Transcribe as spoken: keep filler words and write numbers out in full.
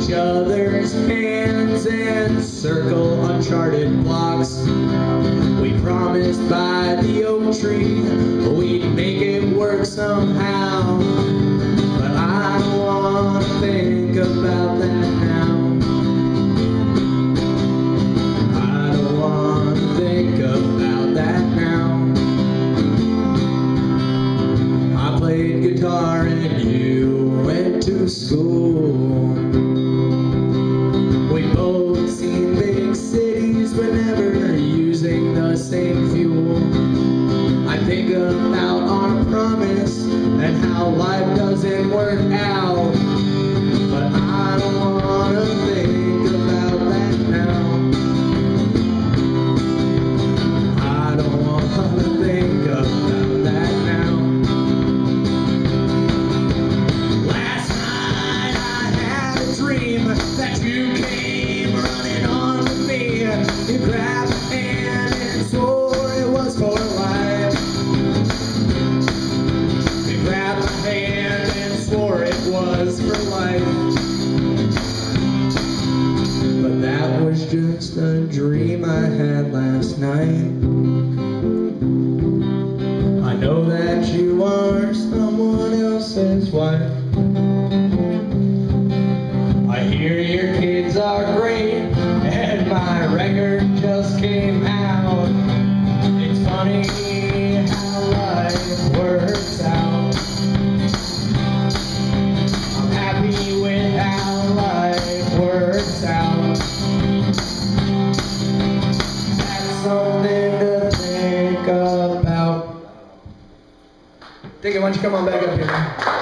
each other's hands and circle uncharted blocks. We promised by the oak tree we'd make it work somehow, but I don't want to think about that now. I don't want to think about that now. I played guitar and you went to school. We've both seen big cities, we're never using the same fuel. I think about our promise and how life doesn't work out, but I don't wanna think about that now. I don't wanna think about that you came running on to me. You grabbed my hand and swore it was for life. You grabbed my hand and swore it was for life. But that was just a dream I had last night. I know that you are someone else's wife. Are great, and my record just came out. It's funny how life works out. I'm happy with how life works out. That's something to think about. Digga, why don't you come on back up here?